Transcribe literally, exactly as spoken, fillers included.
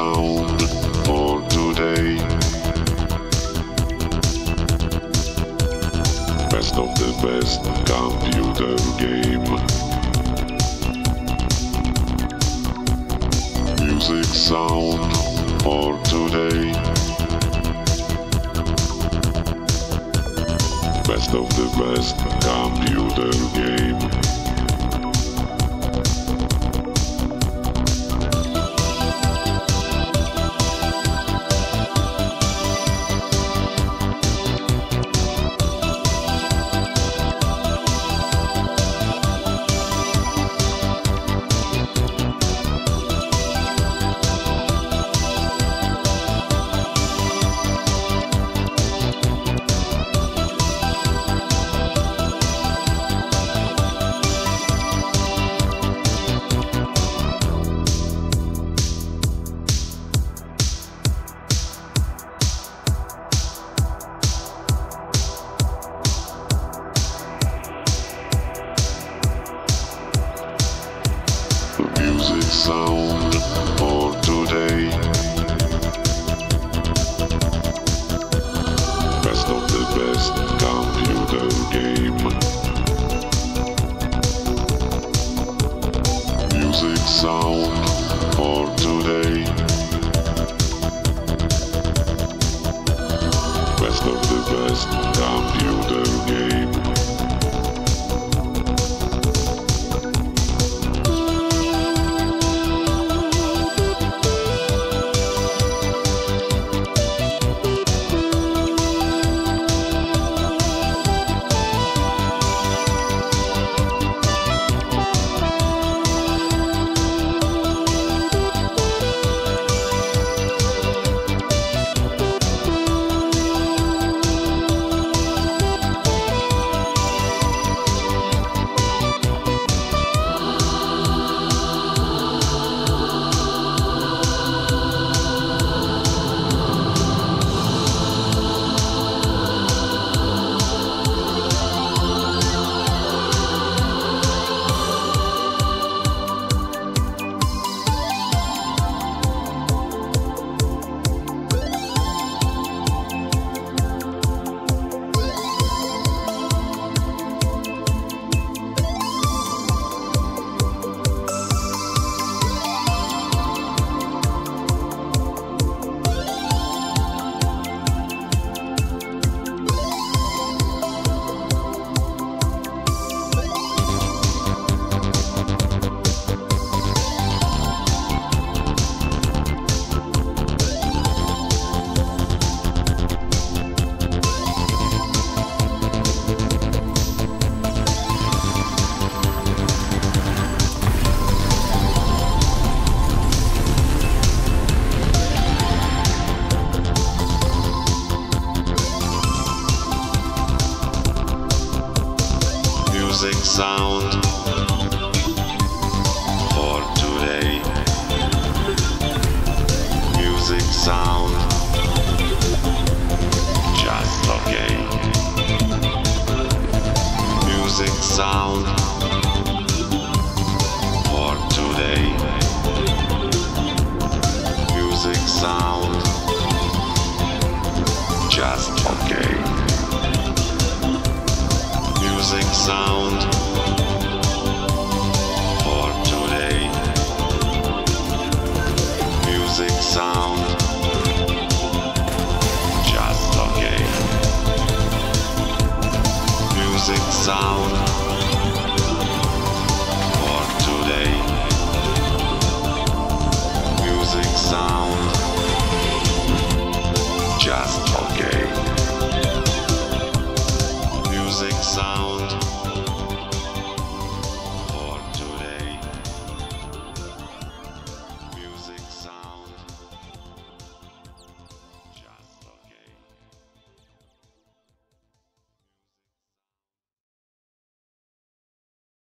sound for today. Best of the best computer game. Music sound for today. Best of the best computer game. Music sound for today. Best of the best computer game. Music sound for today. Best of the best computer game. Music sound for today. Music sound just okay. Music sound for today. Music sound just okay. Music sound for today. Music sound just okay. Music sound.